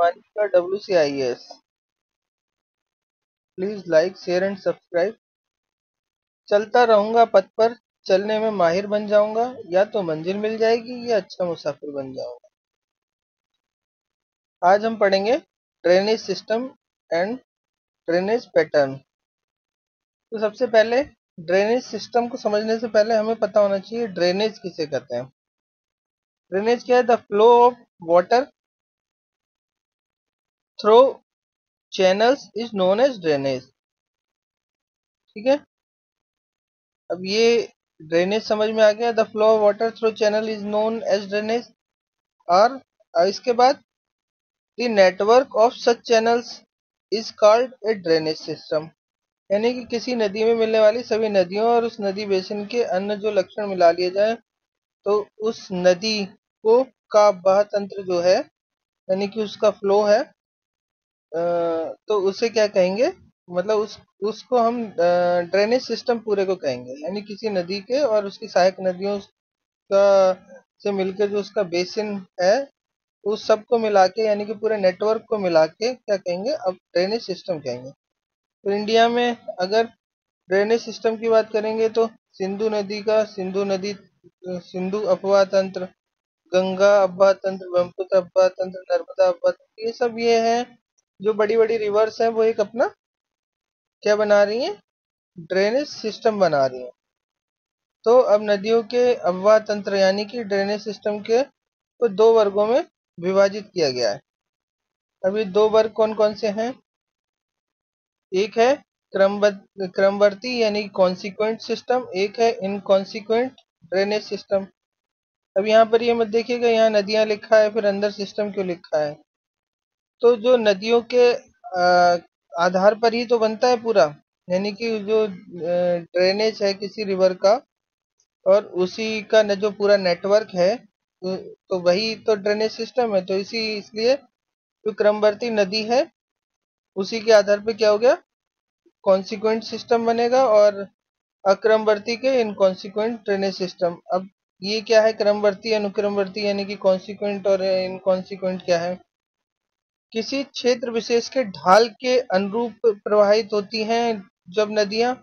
पानी का WCIS। Please like share and subscribe. चलता रहूंगा, पथ पर चलने में माहिर बन जाऊंगा, या तो मंजिल मिल जाएगी या अच्छा मुसाफिर बन जाऊंगा। आज हम पढ़ेंगे drainage system and drainage pattern. तो सबसे पहले ड्रेनेज सिस्टम को समझने से पहले हमें पता होना चाहिए ड्रेनेज किसे कहते हैं। ड्रेनेज क्या है? The flow of water through channels is known as drainage. ठीक है, अब ये ड्रेनेज समझ में आ गया। The flow of water through channel is known as drainage. और इसके बाद the network of such channels is called a drainage system. यानी कि किसी नदी में मिलने वाली सभी नदियों और उस नदी बेसिन के अन्य जो लक्षण मिला लिए जाए तो उस नदी को का बह तंत्र जो है, यानी कि उसका फ्लो है, तो उसे क्या कहेंगे, मतलब उसको हम ड्रेनेज सिस्टम पूरे को कहेंगे। यानी किसी नदी के और उसकी सहायक नदियों का से मिलकर जो उसका बेसिन है उस सब को मिला के, यानी कि पूरे नेटवर्क को मिला के क्या कहेंगे, अब ड्रेनेज सिस्टम कहेंगे। तो इंडिया में अगर ड्रेनेज सिस्टम की बात करेंगे तो सिंधु नदी का सिंधु अपवाह तंत्र, गंगा अपवाह तंत्र, ब्रह्मपुत्र अपवाह तंत्र, नर्मदा अपवाह तंत्र, ये सब ये है जो बड़ी बड़ी रिवर्स हैं, वो एक अपना क्या बना रही हैं, ड्रेनेज सिस्टम बना रही हैं। तो अब नदियों के अपवाह तंत्र यानी कि ड्रेनेज सिस्टम के को दो वर्गों में विभाजित किया गया है। अब ये दो वर्ग कौन कौन से हैं? एक है क्रमवर्ती यानी कॉन्सिक्वेंट सिस्टम, एक है इनकॉन्सिक्वेंट ड्रेनेज सिस्टम। अब यहाँ पर ये मत देखिएगा यहाँ नदियाँ लिखा है फिर अंदर सिस्टम क्यों लिखा है। तो जो नदियों के आधार पर ही तो बनता है पूरा, यानी कि जो ड्रेनेज है किसी रिवर का और उसी का न जो पूरा नेटवर्क है तो वही तो ड्रेनेज सिस्टम है। तो इसलिए जो क्रमवर्ती नदी है उसी के आधार पर क्या हो गया, कॉन्सिक्वेंट सिस्टम बनेगा, और अक्रमवर्ती के इनकॉन्सिक्वेंट ड्रेनेज सिस्टम। अब ये क्या है, क्रमवर्ती अनुक्रमवर्ती यानी कि कॉन्सिक्वेंट और इनकॉन्सिक्वेंट क्या है, किसी क्षेत्र विशेष के ढाल के अनुरूप प्रवाहित होती हैं जब नदियां,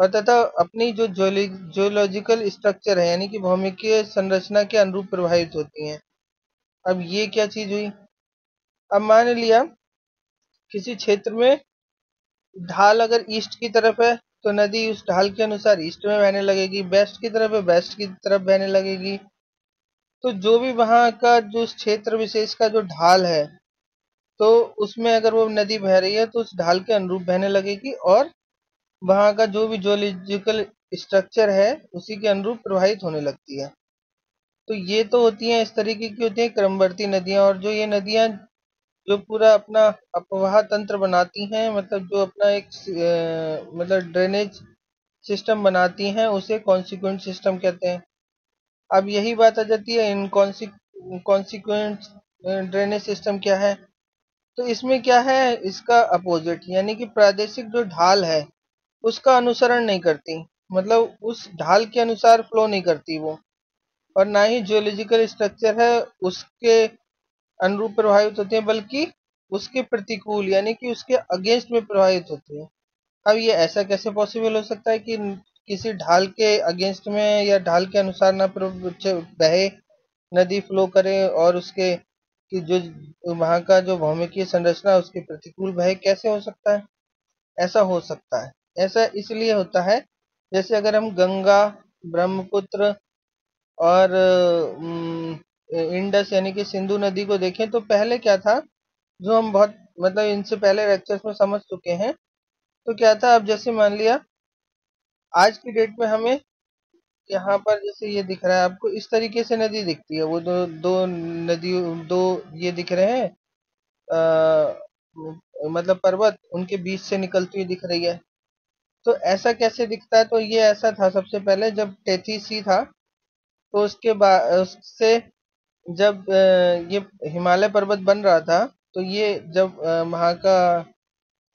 और तथा अपनी जो जियोलॉजिकल स्ट्रक्चर है यानी कि भौमिकीय संरचना के अनुरूप प्रवाहित होती हैं। अब ये क्या चीज हुई, अब मान लिया किसी क्षेत्र में ढाल अगर ईस्ट की तरफ है तो नदी उस ढाल के अनुसार ईस्ट में बहने लगेगी, वेस्ट की तरफ है वेस्ट की तरफ बहने लगेगी। तो जो भी वहां का जो क्षेत्र विशेष का जो ढाल है तो उसमें अगर वो नदी बह रही है तो उस ढाल के अनुरूप बहने लगेगी, और वहां का जो भी जियोलॉजिकल स्ट्रक्चर है उसी के अनुरूप प्रवाहित होने लगती है। तो ये तो होती हैं, इस तरीके की होती हैं क्रमवर्ती नदियां। और जो ये नदियां जो पूरा अपना अपवाह तंत्र बनाती हैं, मतलब जो अपना एक मतलब ड्रेनेज सिस्टम बनाती हैं, उसे कॉन्सिक्वेंट सिस्टम कहते हैं। अब यही बात आ जाती है इनकॉन्सिक्वेंट ड्रेनेज सिस्टम क्या है। तो इसमें क्या है, इसका अपोजिट यानी कि प्रादेशिक जो ढाल है उसका अनुसरण नहीं करती, मतलब उस ढाल के अनुसार फ्लो नहीं करती वो, और ना ही जियोलॉजिकल स्ट्रक्चर है उसके अनुरूप प्रभावित होते हैं, बल्कि उसके प्रतिकूल यानी कि उसके अगेंस्ट में प्रभावित होते हैं। अब ये ऐसा कैसे पॉसिबल हो सकता है कि किसी ढाल के अगेंस्ट में या ढाल के अनुसार ना बहे नदी, फ्लो करे और उसके कि जो वहाँ का जो भौमिकीय संरचना उसके प्रतिकूल बहे, कैसे हो सकता है? ऐसा हो सकता है, ऐसा इसलिए होता है, जैसे अगर हम गंगा, ब्रह्मपुत्र और इंडस यानी कि सिंधु नदी को देखें तो पहले क्या था, जो हम बहुत मतलब इनसे पहले लेक्चर्स में समझ चुके हैं, तो क्या था, अब जैसे मान लिया आज की डेट में हमें यहाँ पर जैसे ये दिख रहा है आपको, इस तरीके से नदी दिखती है, वो दो ये दिख रहे हैं मतलब पर्वत, उनके बीच से निकलती हुई दिख रही है। तो ऐसा कैसे दिखता है? तो ये ऐसा था सबसे पहले जब टेथीस सी था, तो उसके बाद उससे जब ये हिमालय पर्वत बन रहा था तो ये जब वहाँ का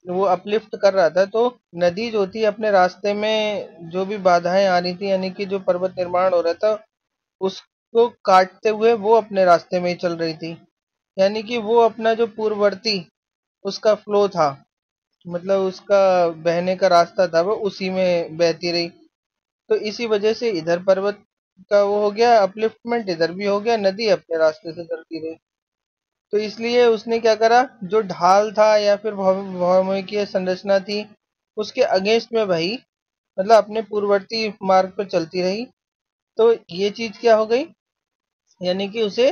वो अपलिफ्ट कर रहा था तो नदी जो थी अपने रास्ते में जो भी बाधाएं आ रही थी, यानी कि जो पर्वत निर्माण हो रहा था उसको काटते हुए वो अपने रास्ते में ही चल रही थी। यानी कि वो अपना जो पूर्ववर्ती उसका फ्लो था, मतलब उसका बहने का रास्ता था, वो उसी में बहती रही। तो इसी वजह से इधर पर्वत का वो हो गया अपलिफ्टमेंट, इधर भी हो गया, नदी अपने रास्ते से चलती रही। तो इसलिए उसने क्या करा, जो ढाल था या फिर भौमोलिकीय संरचना थी उसके अगेंस्ट में भाई, मतलब अपने पूर्ववर्ती मार्ग पर चलती रही। तो ये चीज क्या हो गई, यानी कि उसे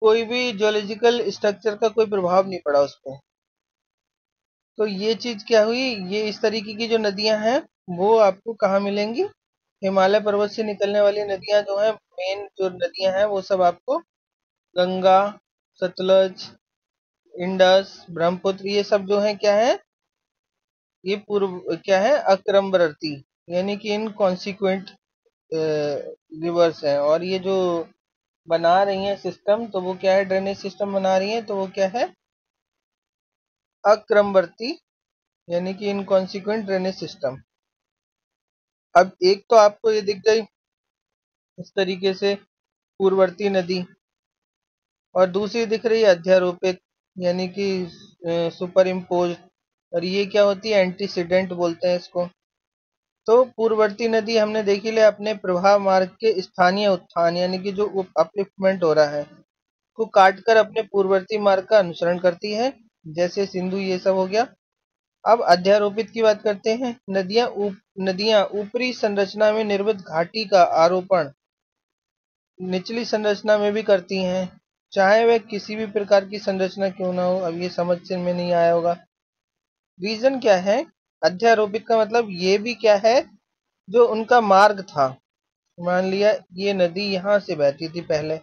कोई भी जियोलॉजिकल स्ट्रक्चर का कोई प्रभाव नहीं पड़ा उस पर। तो ये चीज क्या हुई, ये इस तरीके की जो नदियां हैं वो आपको कहाँ मिलेंगी, हिमालय पर्वत से निकलने वाली नदियां जो है, मेन जो नदियां हैं वो सब आपको गंगा, सतलज, इंडस, ब्रह्मपुत्र, ये सब जो है क्या है, ये पूर्व क्या है अक्रमवर्ती, यानी कि इन कॉन्सिक्वेंट रिवर्स हैं। और ये जो बना रही हैं सिस्टम, तो वो क्या है, ड्रेनेज सिस्टम बना रही हैं, तो वो क्या है अक्रमवर्ती, यानी कि इनकॉन्सिक्वेंट ड्रेनेज सिस्टम। अब एक तो आपको ये दिख गई इस तरीके से पूर्ववर्ती नदी, और दूसरी दिख रही है अध्यारोपित, यानी कि सुपर इम्पोज, और ये क्या होती है एंटीसीडेंट बोलते हैं इसको। तो पूर्ववर्ती नदी हमने देखी ले अपने प्रवाह मार्ग के स्थानीय उत्थान, यानी कि जो अपलिफ्टमेंट हो रहा है, को काटकर अपने पूर्ववर्ती मार्ग का अनुसरण करती है, जैसे सिंधु, ये सब हो गया। अब अध्यारोपित की बात करते हैं, नदियां ऊपरी संरचना में निर्मित घाटी का आरोपण निचली संरचना में भी करती हैं, चाहे वह किसी भी प्रकार की संरचना क्यों ना हो। अब ये समझ में नहीं आया होगा, रीजन क्या है अध्यारोपित का, मतलब ये भी क्या है जो उनका मार्ग था, मान लिया ये नदी यहाँ से बहती थी पहले,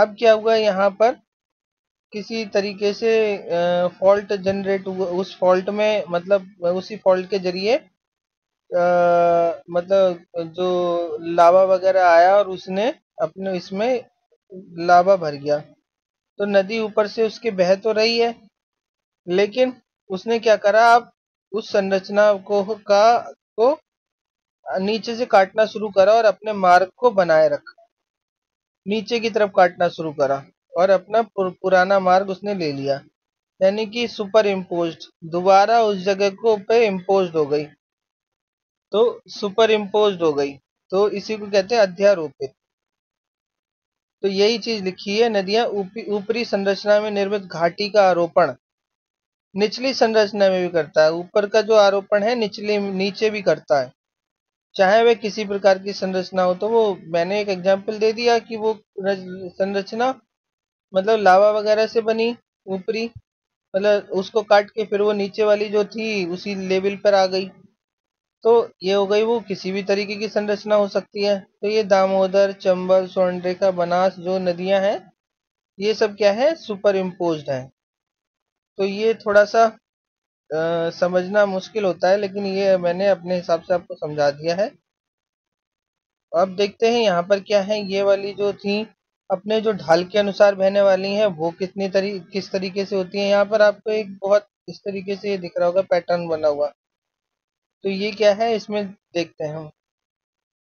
अब क्या हुआ यहाँ पर किसी तरीके से फॉल्ट जनरेट हुआ, उस फॉल्ट में मतलब उसी फॉल्ट के जरिए मतलब जो लावा वगैरह आया और उसने अपने इसमें लावा भर गया। तो नदी ऊपर से उसके बह तो रही है, लेकिन उसने क्या करा, अब उस संरचना को नीचे से काटना शुरू करा और अपने मार्ग को बनाए रखा, नीचे की तरफ काटना शुरू करा और अपना पुराना मार्ग उसने ले लिया, यानी कि सुपर इम्पोज्ड, दोबारा उस जगह को पे इम्पोज्ड हो गई, तो सुपर इम्पोज्ड हो गई, तो इसी को कहते हैं अध्यारोपित। तो यही चीज लिखी है, नदियां ऊपरी संरचना में निर्मित घाटी का आरोपण निचली संरचना में भी करता है, ऊपर का जो आरोपण है नीचे भी करता है, चाहे वह किसी प्रकार की संरचना हो। तो वो मैंने एक एग्जांपल दे दिया कि वो संरचना मतलब लावा वगैरह से बनी ऊपरी, मतलब उसको काट के फिर वो नीचे वाली जो थी उसी लेवल पर आ गई, तो ये हो गई वो किसी भी तरीके की संरचना हो सकती है। तो ये दामोदर, चंबल, स्वर्णरेखा, बनास जो नदियां हैं ये सब क्या है सुपर इम्पोज्ड है। तो ये थोड़ा सा समझना मुश्किल होता है, लेकिन ये मैंने अपने हिसाब से आपको समझा दिया है। अब देखते हैं यहाँ पर क्या है, ये वाली जो थी अपने जो ढाल के अनुसार बहने वाली हैं वो किस तरीके से होती है। यहाँ पर आपको एक बहुत इस तरीके से ये दिख रहा होगा पैटर्न बना हुआ, तो ये क्या है इसमें देखते हैं हम।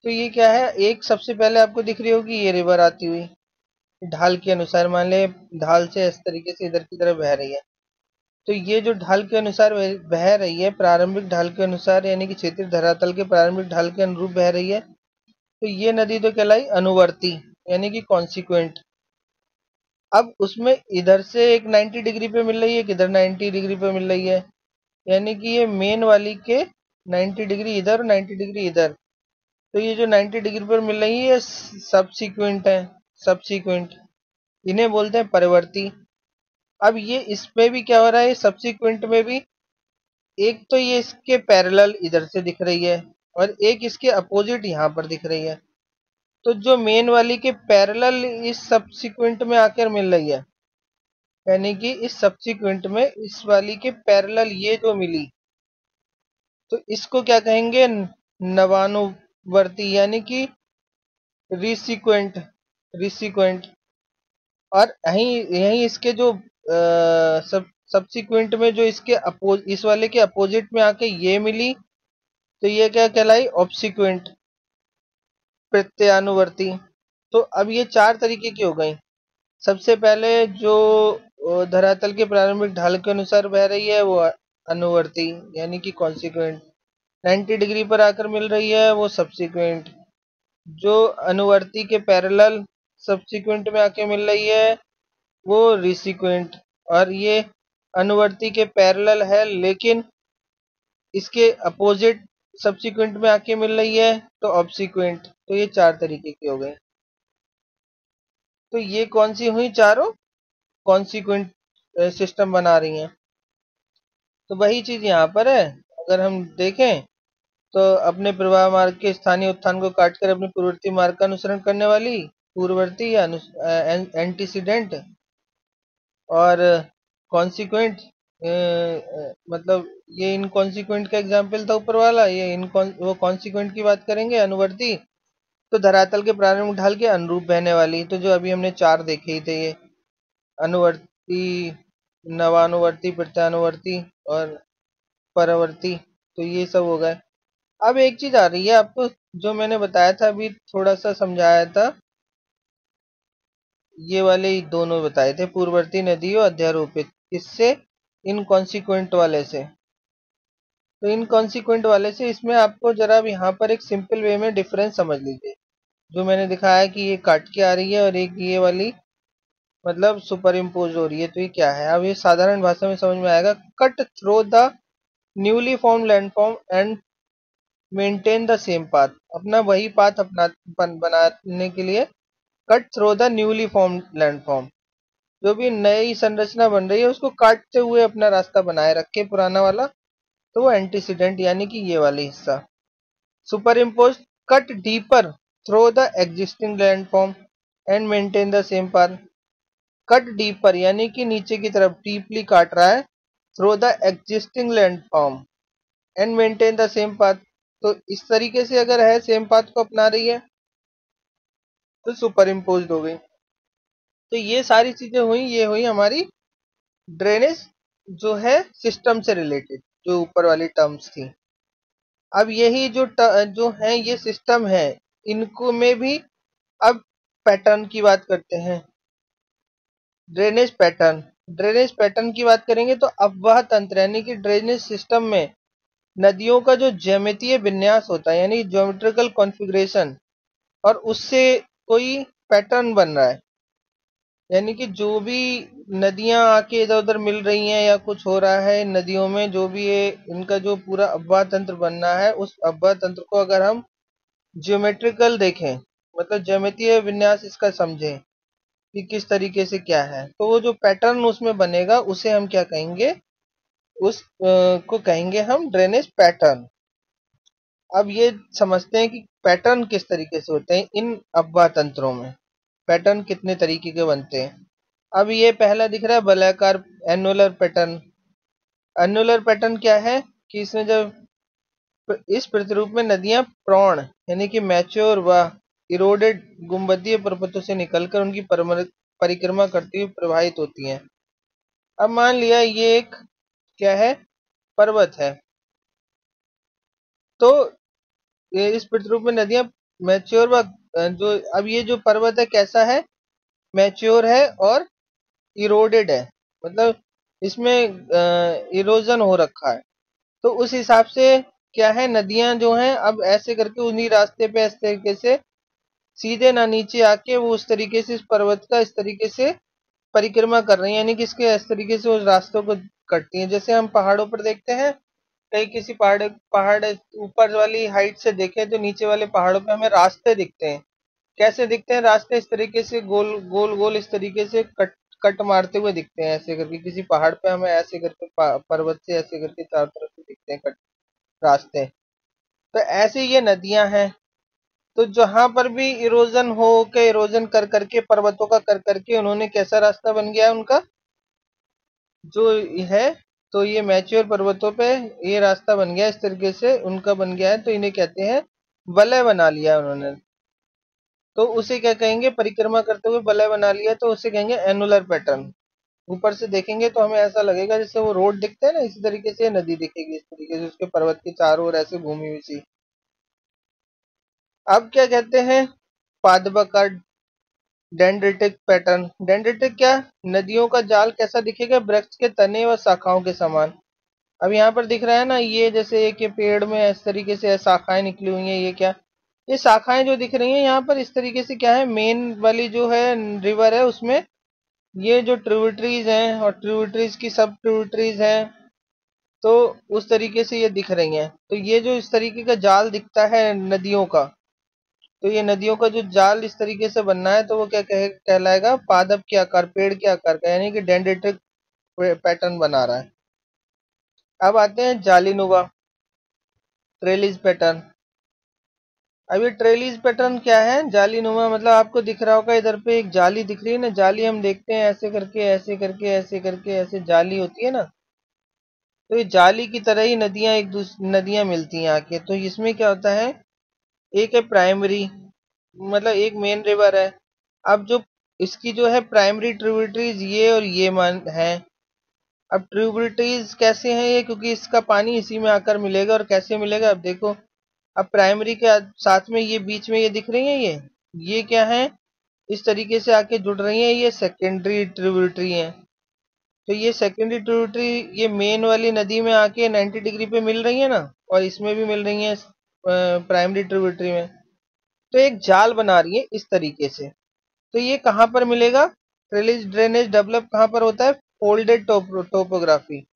तो ये क्या है, एक सबसे पहले आपको दिख रही होगी ये रिवर आती हुई ढाल के अनुसार, मान ले ढाल से इस तरीके से इधर की तरफ बह रही है, तो ये जो ढाल के अनुसार बह रही है प्रारंभिक ढाल के अनुसार, यानी कि क्षेत्रीय धरातल के प्रारंभिक ढाल के अनुरूप बह रही है। तो ये नदी तो कहलाई अनुवर्ती, यानी कि कॉन्सिक्वेंट। अब उसमें इधर से एक 90 डिग्री पे मिल रही है, किधर 90 डिग्री पे मिल रही है, यानी कि ये मेन वाली के 90 डिग्री इधर और 90 डिग्री इधर। तो ये जो 90 डिग्री पर मिल रही है सबसिक्वेंट है, सबसिक्वेंट इन्हें बोलते हैं परिवर्ती। अब ये इसमें भी क्या हो रहा है, सब्सिक्वेंट में भी एक तो ये इसके पैरेलल इधर से दिख रही है और एक इसके अपोजिट यहाँ पर दिख रही है। तो जो मेन वाली के पैरेलल इस सब्सिक्वेंट में आकर मिल रही है, यानी कि इस सब्सिक्वेंट में इस वाली के पैरेलल ये जो मिली, तो इसको क्या कहेंगे नवानुवर्ती, यानी कि रिसीक्वेंट, रिसीक्वेंट। और यहीं इसके जो सब्सिक्वेंट में जो इसके इस वाले के अपोजिट में आके ये मिली, तो ये क्या कहलाई ऑब्सिक्वेंट, प्रत्यानुवर्ती। तो अब ये चार तरीके की हो गई। सबसे पहले जो धरातल के प्रारंभिक ढाल के अनुसार बह रही है वो अनुवर्ती यानी कि कॉन्सिक्वेंट, 90 डिग्री पर आकर मिल रही है वो सब्सिक्वेंट, जो अनुवर्ती के पैरेलल सब्सिक्वेंट में आके मिल रही है वो रिसिक्वेंट। और ये अनुवर्ती के पैरेलल है लेकिन इसके अपोजिट सब्सिक्वेंट में आके मिल रही है तो ऑब्सिक्वेंट। तो ये चार तरीके के हो गए। तो ये कौन सी हुई? चारों कॉन्सिक्वेंट सिस्टम बना रही हैं। तो वही चीज यहाँ पर है। अगर हम देखें तो अपने प्रवाह मार्ग के स्थानीय उत्थान को काटकर अपने पूर्ववर्ती मार्ग का अनुसरण करने वाली पूर्ववर्ती या एंटीसीडेंट और कॉन्सिक्वेंट, मतलब ये इनकॉन्सिक्वेंट का एग्जाम्पल था ऊपर वाला, ये वो कॉन्सिक्वेंट की बात करेंगे। अनुवर्ती तो धरातल के प्रारंभिक ढाल के अनुरूप बहने वाली, तो जो अभी हमने चार देखे ही थे, ये अनुवर्ती, नवानुवर्ती, प्रत्यानुवर्ती और परावर्ती। तो ये सब हो गए। अब एक चीज आ रही है, आपको जो मैंने बताया था अभी थोड़ा सा समझाया था, ये वाले दोनों बताए थे, पूर्ववर्ती नदी और अध्यारोपित, इससे इनकॉन्सिक्वेंट वाले से। तो इनकॉन्सिक्वेंट वाले से इसमें आपको जरा यहाँ पर एक सिंपल वे में डिफरेंस समझ लीजिए, जो मैंने दिखाया कि ये काट के आ रही है और एक ये वाली मतलब सुपर इम्पोज हो रही है। तो ये क्या है? अब ये साधारण भाषा में समझ में आएगा, cut through the newly form landform and maintain the same path. अपना वही पाथ अपना बनाने के लिए cut through the newly form landform, जो भी नई संरचना बन रही है उसको काटते हुए अपना रास्ता बनाए रखे पुराना वाला, तो वो एंटीसीडेंट यानी कि ये वाला हिस्सा। Superimpose, cut deeper through the existing landform and maintain the same path. Cut deeper यानी कि नीचे की तरफ डीपली काट रहा है, through the existing landform and maintain the same path. तो इस तरीके से अगर है सेम पाथ को अपना रही है तो सुपर इम्पोज हो गई। तो ये सारी चीजें हुई, ये हुई हमारी ड्रेनेज जो है सिस्टम से रिलेटेड जो ऊपर वाली टर्म्स थी। अब यही जो है ये सिस्टम है, इनको में भी अब पैटर्न की बात करते हैं, ड्रेनेज पैटर्न। ड्रेनेज पैटर्न की बात करेंगे तो अपवाह तंत्र यानी कि ड्रेनेज सिस्टम में नदियों का जो ज्यामितीय विन्यास होता है यानी ज्योमेट्रिकल कॉन्फ़िगरेशन, और उससे कोई पैटर्न बन रहा है यानी कि जो भी नदियां आके इधर उधर मिल रही हैं या कुछ हो रहा है नदियों में, जो भी ये इनका जो पूरा अपवाह तंत्र बनना है, उस अपवाह तंत्र को अगर हम ज्योमेट्रिकल देखें मतलब ज्यामितीय विन्यास इसका समझें कि किस तरीके से क्या है, तो वो जो पैटर्न उसमें बनेगा उसे हम क्या कहेंगे, उसको कहेंगे हम ड्रेनेज पैटर्न। अब ये समझते हैं कि पैटर्न किस तरीके से होते हैं इन अपवाह तंत्रों में, पैटर्न कितने तरीके के बनते हैं। अब ये पहला दिख रहा है वलयाकार एनुलर पैटर्न। एनुलर पैटर्न क्या है कि इसमें जब इस प्रतिरूप में नदियां प्रौण यानी कि मैच्योर व इरोडेड गुंबदीय पर्वतों से निकलकर उनकी परिक्रमा करती हुई प्रवाहित होती हैं। अब मान लिया ये एक क्या है, पर्वत है, तो इस प्रतिरूप में नदियां मैच्योर व जो, अब ये जो पर्वत है कैसा है, मैच्योर है और इरोडेड है मतलब इसमें इरोजन हो रखा है। तो उस हिसाब से क्या है, नदियां जो हैं अब ऐसे करके उन्हीं रास्ते पे इस तरीके से सीधे ना नीचे आके वो उस तरीके से इस पर्वत का इस तरीके से परिक्रमा कर रही है यानी कि इसके इस तरीके से उस रास्तों को कटती है। जैसे हम पहाड़ों पर देखते हैं, कहीं किसी पहाड़ ऊपर वाली हाइट से देखें तो नीचे वाले पहाड़ों पे हमें रास्ते दिखते हैं। कैसे दिखते हैं रास्ते? इस तरीके से गोल गोल गोल इस तरीके से कट मारते हुए दिखते हैं ऐसे करके। किसी पहाड़ पे हमें ऐसे करके पर्वत से ऐसे करके चारों तरफ से दिखते हैं कट रास्ते। तो ऐसे ये नदियां हैं, तो जहां पर भी इरोजन हो के इरोजन कर करके पर्वतों का कर करके उन्होंने कैसा रास्ता बन गया उनका जो है, तो ये मैच्योर पर्वतों पे ये रास्ता बन गया इस तरीके से उनका बन गया है, तो इन्हें कहते हैं वलय बना लिया उन्होंने। तो उसे क्या कहेंगे, परिक्रमा करते हुए वलय बना लिया तो उसे कहेंगे एनुलर पैटर्न। ऊपर से देखेंगे तो हमें ऐसा लगेगा जैसे वो रोड दिखते हैं ना, इसी तरीके से नदी दिखेगी इस तरीके से उसके पर्वत के चारों ओर ऐसे घूमी हुई सी। अब क्या कहते हैं, पादबा कट। Dendritic pattern. डेंड्रिटिक क्या? नदियों का जाल कैसा दिखेगा? वृक्ष के तने व शाखाओं के समान। अब यहाँ पर दिख रहा है ना, ये जैसे एक पेड़ में इस तरीके से शाखाएं निकली हुई हैं, ये क्या, ये शाखाएं जो दिख रही हैं यहाँ पर इस तरीके से क्या है, मेन वाली जो है रिवर है उसमें ये जो ट्रिब्यूटरीज हैं और ट्रिब्यूटरीज की सब ट्रिब्यूटरीज हैं, तो उस तरीके से ये दिख रही हैं। तो ये जो इस तरीके का जाल दिखता है नदियों का, तो ये नदियों का जो जाल इस तरीके से बनना है तो वो क्या कहलाएगा? पादप के आकार, पेड़ के आकार का, यानी कि डेंड्रिटिक पैटर्न बना रहा है। अब आते हैं जालीनुवा ट्रेलिज पैटर्न। अब ये ट्रेलिज पैटर्न क्या है? जालीनुमा, मतलब आपको दिख रहा होगा इधर पे एक जाली दिख रही है ना, जाली हम देखते हैं ऐसे करके ऐसे करके ऐसे करके ऐसे जाली होती है ना, तो ये जाली की तरह ही नदियां एक दूसरी नदियां मिलती हैं आके। तो इसमें क्या होता है, एक है प्राइमरी, मतलब एक मेन रिवर है, अब जो इसकी जो है प्राइमरी ट्रिब्यूटरीज ये और ये मान है। अब ट्रिब्यूटरीज कैसे हैं ये, क्योंकि इसका पानी इसी में आकर मिलेगा, और कैसे मिलेगा अब देखो, अब प्राइमरी के साथ में ये बीच में ये दिख रही है, ये क्या है, इस तरीके से आके जुड़ रही है, ये सेकेंडरी ट्रिब्यूटरी है। तो ये सेकेंडरी ट्रिब्यूटरी ये मेन वाली नदी में आके 90 डिग्री पे मिल रही है ना, और इसमें भी मिल रही है प्राइमरी ट्रिब्यूटरी में, तो एक जाल बना रही है इस तरीके से। तो ये कहाँ पर मिलेगा? ट्रेलिज ड्रेनेज डेवलप कहाँ पर होता है? फोल्डेड टोपोग्राफी,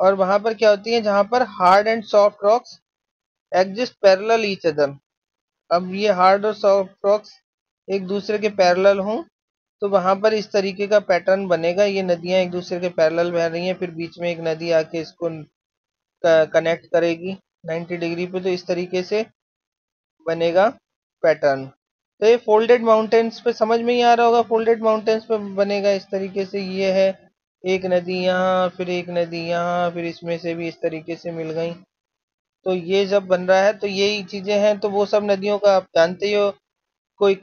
और वहाँ पर क्या होती है जहाँ पर hard and soft rocks exist parallel each other. अब ये हार्ड और सॉफ्ट रॉक्स एक दूसरे के पैरेलल हों, तो वहाँ पर इस तरीके का पैटर्न बनेगा, ये नदियाँ एक दूसरे के पैरेलल बह रही हैं, फिर बीच में एक नदी आके इसको कनेक्ट करेगी 90 डिग्री पे, तो इस तरीके से बनेगा पैटर्न। तो ये फोल्डेड माउंटेन्स पे समझ में ही आ रहा होगा, फोल्डेड माउंटेन्स पे बनेगा इस तरीके से, ये है एक नदी यहाँ, फिर एक नदी यहाँ, फिर इसमें से भी इस तरीके से मिल गई, तो ये जब बन रहा है तो यही चीज़ें हैं। तो वो सब नदियों का आप जानते ही हो, कोई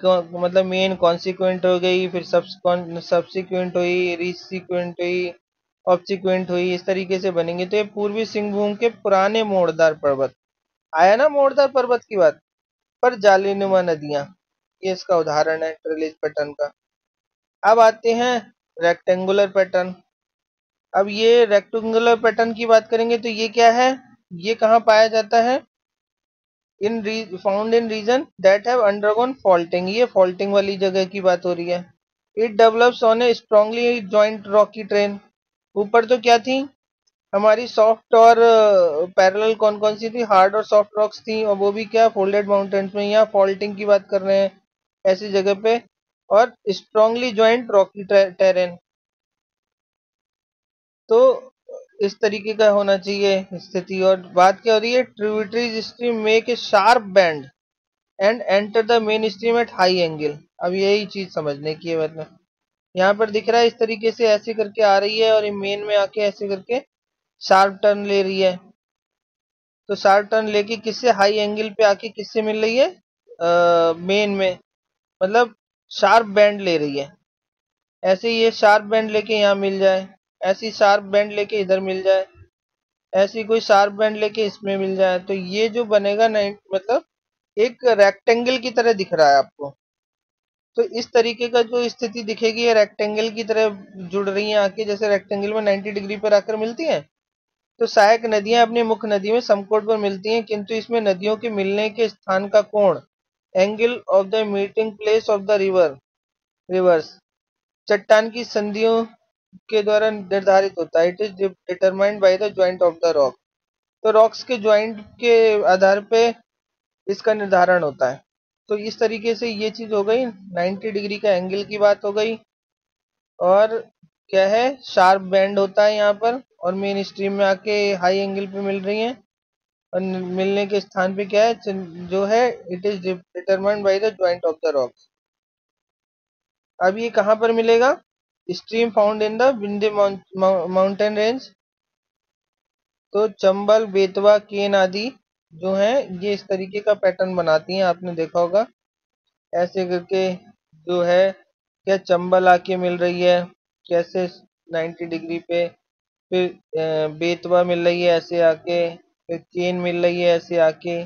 मतलब मेन कॉन्सिक्वेंट हो गई, फिर सब्सिक्वेंट हुई, रिसिक्वेंट हुई, ऑब्सिक्वेंट हुई, इस तरीके से बनेंगे। तो ये पूर्वी सिंहभूम के पुराने मोड़दार पर्वत, आया ना मोड़दार पर्वत की बात, पर जालीनुमा नदियाँ, ये इसका उदाहरण है ट्रेलिज पैटर्न का। अब आते हैं रेक्टेंगुलर पैटर्न। अब ये रेक्टेंगुलर पैटर्न की बात करेंगे तो ये क्या है, ये कहाँ पाया जाता है? In found in region that have undergone faulting, ये फॉल्टिंग वाली जगह की बात हो रही है। It develops on a strongly joint rocky terrain. ऊपर तो क्या थी हमारी सॉफ्ट और पैरेलल, कौन कौन सी थी? हार्ड और सॉफ्ट रॉक्स थी, और वो भी क्या फोल्डेड माउंटेन्स में। यहाँ फॉल्टिंग की बात कर रहे हैं ऐसी जगह पे, और स्ट्रांगली जॉइंट रॉकी टेरेन, तो इस तरीके का होना चाहिए स्थिति। और बात क्या हो रही है, tributaries stream make a sharp bend and enter the main stream at high angle. अब यही चीज समझने की है, मतलब यहाँ पर दिख रहा है इस तरीके से ऐसे करके आ रही है, और ये मेन में आके ऐसे करके शार्प टर्न ले रही है, तो शार्प टर्न लेके किससे, हाई एंगल पे आके किससे मिल रही है, मेन में, मतलब शार्प बैंड ले रही है। ऐसे ये शार्प बैंड लेके यहाँ मिल जाए, ऐसी शार्प बैंड लेके इधर मिल जाए, ऐसी कोई शार्प बैंड लेके इसमें मिल जाए, तो ये जो बनेगा ना, मतलब एक रेक्टेंगल की तरह दिख रहा है आपको। तो इस तरीके का जो स्थिति दिखेगी, ये रेक्टेंगल की तरह जुड़ रही है आके, जैसे रेक्टेंगल में 90 डिग्री पर आकर मिलती हैं। तो सहायक नदियां अपने मुख्य नदी में समकोण पर मिलती हैं, किंतु इसमें नदियों के मिलने के स्थान का कोण, angle of the meeting place of the rivers, चट्टान की संधियों के द्वारा निर्धारित होता है। It is determined by the joint of the rock, तो रॉक्स के ज्वाइंट के आधार पे इसका निर्धारण होता है। तो इस तरीके से ये चीज हो गई, 90 डिग्री का एंगल की बात हो गई, और क्या है, शार्प बैंड होता है यहाँ पर, और मेन स्ट्रीम में आके हाई एंगल पे मिल रही है, और मिलने के स्थान पे क्या है जो है, it is determined by the joint of the rocks. अब ये कहाँ पर मिलेगा? Stream found in the Vindhya mountain range, तो चंबल, बेतवा, केन आदि जो हैं ये इस तरीके का पैटर्न बनाती हैं। आपने देखा होगा ऐसे करके जो है, क्या चंबल आके मिल रही है कैसे 90 डिग्री पे, फिर बेतवा मिल रही है ऐसे आके, फिर केन मिल रही है ऐसे आके,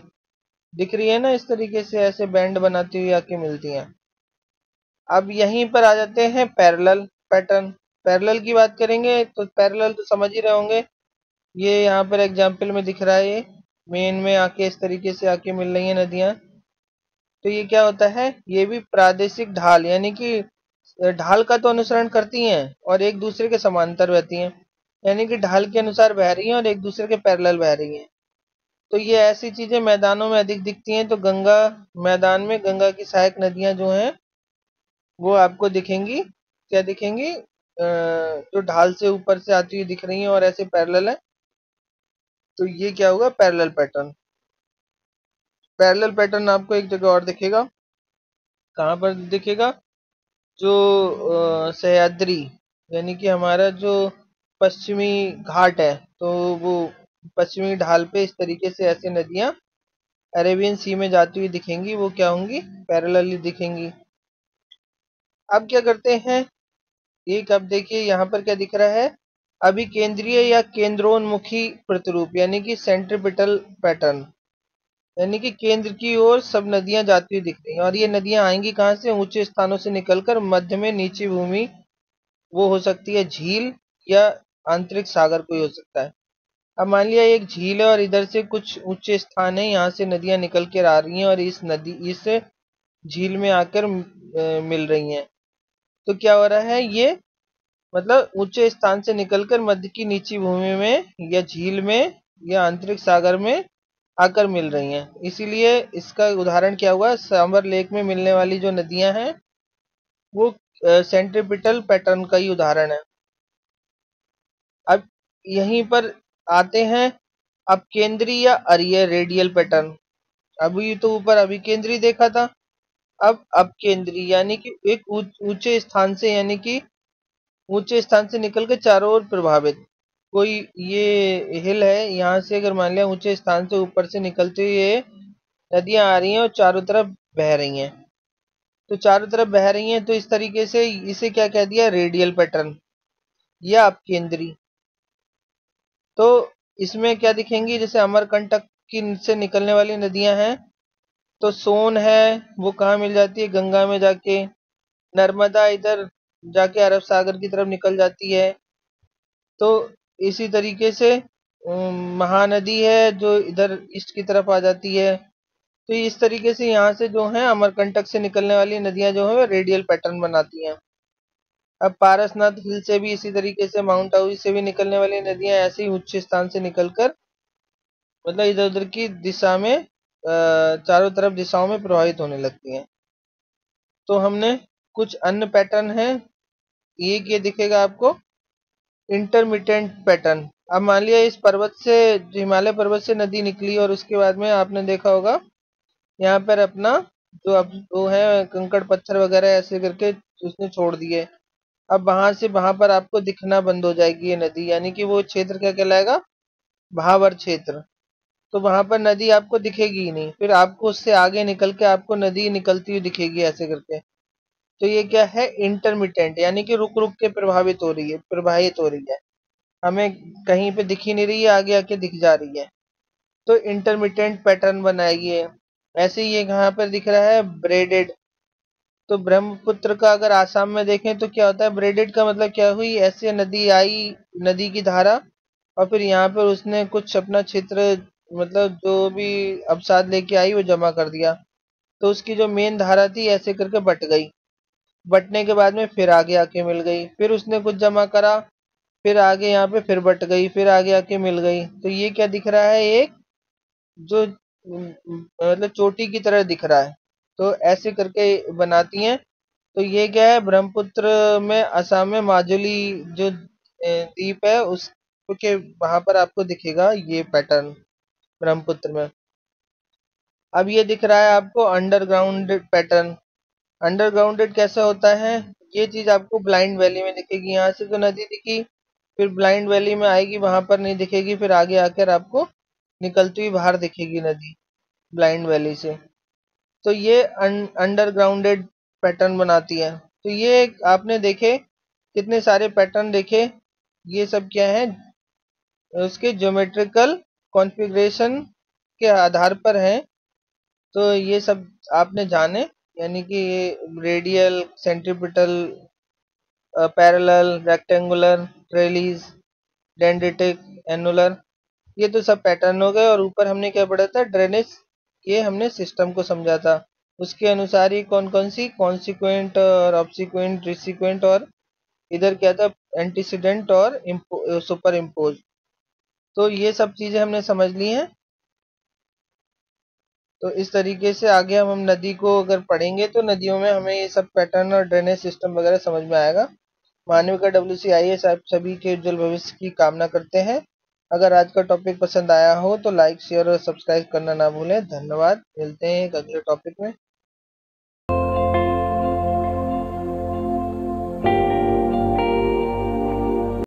दिख रही है ना इस तरीके से, ऐसे बैंड बनाती हुई आके मिलती हैं। अब यहीं पर आ जाते हैं पैरेलल पैटर्न। पैरेलल की बात करेंगे तो पैरेलल तो समझ ही रहे होंगे, ये यहाँ पर एग्जाम्पल में दिख रहा है, ये मेन में आके इस तरीके से आके मिल रही है नदियाँ। तो ये क्या होता है, ये भी प्रादेशिक ढाल यानी कि ढाल का तो अनुसरण करती हैं और एक दूसरे के समांतर बहती हैं, यानी कि ढाल के अनुसार बह रही हैं और एक दूसरे के पैरेलल बह रही हैं। तो ये ऐसी चीजें मैदानों में अधिक दिखती हैं। तो गंगा मैदान में गंगा की सहायक नदियां जो हैं वो आपको दिखेंगी, क्या दिखेंगी, जो ढाल से ऊपर से आती हुई दिख रही हैं और ऐसे पैरेलल है। तो ये क्या होगा, पैरेलल पैटर्न। पैरेलल पैटर्न आपको एक जगह और दिखेगा, कहाँ पर दिखेगा, जो सह्याद्री यानी कि हमारा जो पश्चिमी घाट है, तो वो पश्चिमी ढाल पे इस तरीके से ऐसे नदियां अरेबियन सी में जाती हुई दिखेंगी। वो क्या होंगी, पैरेलली दिखेंगी। अब क्या करते हैं, एक अब देखिए यहाँ पर क्या दिख रहा है, अभी केंद्रीय या केंद्रोन्मुखी प्रतिरूप यानी कि सेंट्रिपिटल पैटर्न, यानी कि केंद्र की ओर सब नदियां जाती हुई दिख रही हैं। और ये नदियां आएंगी कहाँ से, ऊंचे स्थानों से निकलकर मध्य में नीची भूमि, वो हो सकती है झील या आंतरिक सागर कोई हो सकता है। अब मान लिया एक झील है और इधर से कुछ ऊंचे स्थान है, यहाँ से नदियां निकल कर आ रही हैं और इस झील में आकर मिल रही हैं। तो क्या हो रहा है, ये मतलब ऊंचे स्थान से निकलकर मध्य की नीची भूमि में या झील में या आंतरिक सागर में आकर मिल रही हैं। इसीलिए इसका उदाहरण क्या हुआ, सांभर लेक में मिलने वाली जो नदियां हैं वो सेंट्रिपिटल पैटर्न का ही उदाहरण है। अब यहीं पर आते हैं अब केंद्रीय या अरीय रेडियल पैटर्न। अभी तो ऊपर अभी केंद्रीय देखा था, अब केंद्रीय यानी कि एक ऊंचे स्थान से, यानी कि ऊंचे स्थान से निकल के चारों ओर प्रभावित। कोई ये हिल है, यहाँ से अगर मान लिया ऊंचे स्थान से ऊपर से निकलते हुए नदियां आ रही हैं और चारों तरफ बह रही हैं, तो चारों तरफ बह रही हैं, तो इस तरीके से इसे क्या कह दिया, रेडियल पैटर्न या अब केंद्रीय। तो इसमें क्या दिखेंगी, जैसे अमरकंटक की से निकलने वाली नदियां हैं, तो सोन है वो कहाँ मिल जाती है, गंगा में जाके। नर्मदा इधर जाके अरब सागर की तरफ निकल जाती है। तो इसी तरीके से महानदी है जो इधर ईस्ट की तरफ आ जाती है। तो इस तरीके से यहाँ से जो है अमरकंटक से निकलने वाली नदियां जो है रेडियल पैटर्न बनाती हैं। अब पारसनाथ हिल से भी इसी तरीके से, माउंट आबी से भी निकलने वाली नदियां ऐसे ही उच्च स्थान से निकलकर मतलब इधर उधर की दिशा में, चारों तरफ दिशाओं में प्रवाहित होने लगती हैं। तो हमने कुछ अन्य पैटर्न हैं, एक ये दिखेगा आपको इंटरमिटेंट पैटर्न। अब मान लिया इस पर्वत से, हिमालय पर्वत से नदी निकली और उसके बाद में आपने देखा होगा यहाँ पर अपना जो अब वो है कंकड़ पत्थर वगैरह ऐसे करके उसने छोड़ दिए। अब वहां से वहां पर आपको दिखना बंद हो जाएगी ये नदी, यानी कि वो क्षेत्र क्या कहलाएगा, भावर क्षेत्र। तो वहां पर नदी आपको दिखेगी ही नहीं, फिर आपको उससे आगे निकल के आपको नदी निकलती हुई दिखेगी ऐसे करके। तो ये क्या है, इंटरमिटेंट यानी कि रुक रुक के प्रभावित हो रही है, हमें कहीं पे दिख ही नहीं रही है, आगे आके दिख जा रही है। तो इंटरमिटेंट पैटर्न बनाइए। ऐसे ही ये यहाँ पर दिख रहा है ब्रेडेड। तो ब्रह्मपुत्र का अगर आसाम में देखें तो क्या होता है, ब्रेडेड का मतलब क्या हुई, ऐसे नदी आई, नदी की धारा, और फिर यहाँ पर उसने कुछ अपना क्षेत्र मतलब जो भी अवसाद लेके आई वो जमा कर दिया। तो उसकी जो मेन धारा थी ऐसे करके बट गई, बटने के बाद में फिर आगे आके मिल गई, फिर उसने कुछ जमा करा, फिर आगे यहाँ पे फिर बट गई, फिर आगे आके मिल गई। तो ये क्या दिख रहा है, एक जो मतलब चोटी की तरह दिख रहा है। तो ऐसे करके बनाती हैं। तो ये क्या है, ब्रह्मपुत्र में असम में माजुली जो द्वीप है उसके वहां पर आपको दिखेगा ये पैटर्न ब्रह्मपुत्र में। अब ये दिख रहा है आपको अंडरग्राउंडेड पैटर्न। अंडरग्राउंडेड कैसा होता है, ये चीज आपको ब्लाइंड वैली में दिखेगी। यहाँ से तो नदी दिखी, फिर ब्लाइंड वैली में आएगी, वहां पर नहीं दिखेगी, फिर आगे आकर आपको निकलती हुई बाहर दिखेगी नदी ब्लाइंड वैली से। तो ये अंडरग्राउंडेड पैटर्न बनाती है। तो ये आपने देखे कितने सारे पैटर्न देखे, ये सब क्या है, उसके ज्योमेट्रिकल कॉन्फ़िगरेशन के आधार पर है। तो ये सब आपने जाने। यानी कि ये radial, centripetal, parallel, rectangular, trellis, dendritic, annular, ये तो सब पैटर्न हो गए। और ऊपर हमने क्या पढ़ा था, ड्रेनेज, ये हमने सिस्टम को समझा था। उसके अनुसार ही कौन कौन सी, कॉन्सिक्वेंट और ऑब्सिक्वेंट, रिसिक्वेंट, और इधर क्या था, एंटीसीडेंट और सुपर इम्पोज। तो ये सब चीजें हमने समझ ली हैं। तो इस तरीके से आगे हम नदी को अगर पढ़ेंगे तो नदियों में हमें ये सब पैटर्न और ड्रेनेज सिस्टम वगैरह समझ में आएगा। मानव का WCIS आप सभी के उज्जवल भविष्य की कामना करते हैं। अगर आज का टॉपिक पसंद आया हो तो लाइक, शेयर और सब्सक्राइब करना ना भूलें। धन्यवाद, मिलते हैं एक अगले टॉपिक में।